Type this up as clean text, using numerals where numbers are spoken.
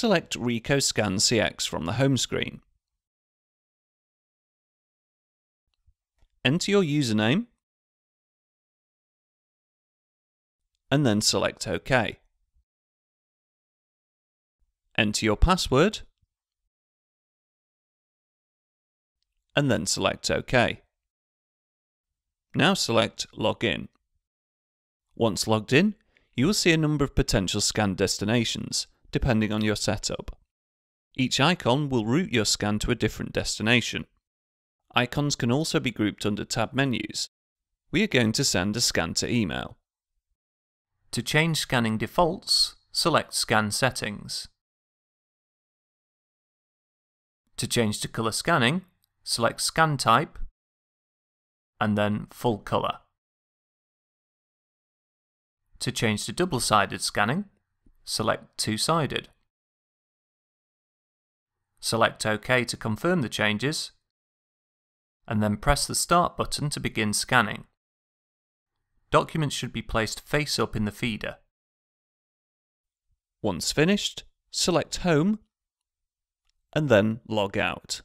select Ricoh Scan CX from the home screen. Enter your username and then select OK. Enter your password and then select OK. Now select Login. Once logged in, you will see a number of potential scan destinations, depending on your setup. Each icon will route your scan to a different destination. Icons can also be grouped under tab menus. We are going to send a scan to email. To change scanning defaults, select Scan Settings. To change to colour scanning, select Scan Type, and then Full Colour. To change to double-sided scanning, select Two-Sided. Select OK to confirm the changes, and then press the Start button to begin scanning. Documents should be placed face up in the feeder. Once finished, select Home and then log out.